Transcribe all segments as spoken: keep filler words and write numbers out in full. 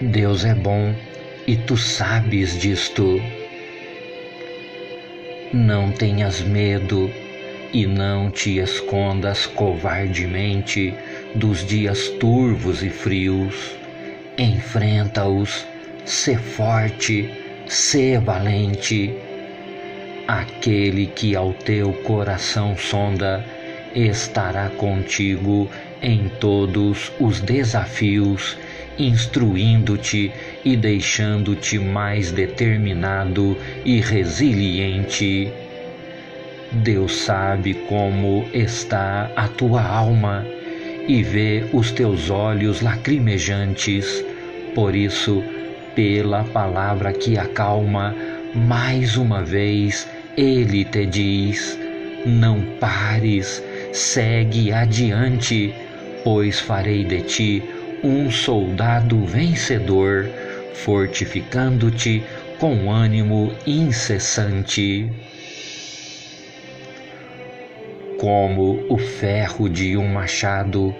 Deus é bom e tu sabes disto. Não tenhas medo e não te escondas covardemente dos dias turvos e frios. Enfrenta-os, sê forte, sê valente. Aquele que ao teu coração sonda estará contigo em todos os desafios, instruindo-te e deixando-te mais determinado e resiliente. Deus sabe como está a tua alma e vê os teus olhos lacrimejantes. Por isso, pela palavra que acalma, mais uma vez Ele te diz: não pares, segue adiante, pois farei de ti um soldado vencedor, fortificando-te com ânimo incessante. Como o ferro de um machado,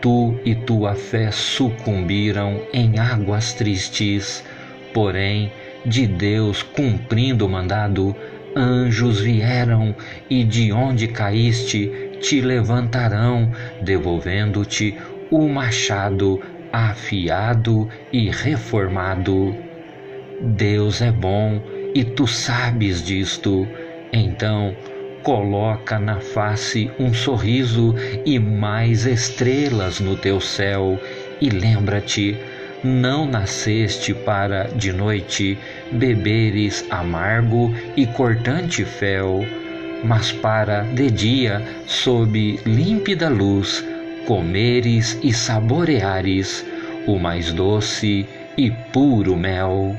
tu e tua fé sucumbiram em águas tristes, porém, de Deus cumprindo o mandado, anjos vieram e de onde caíste te levantarão, devolvendo-te o machado afiado e reformado. Deus é bom e tu sabes disto, então coloca na face um sorriso e mais estrelas no teu céu, e lembra-te, não nasceste para, de noite, beberes amargo e cortante fel, mas para, de dia, sob límpida luz, comeres e saboreares o mais doce e puro mel.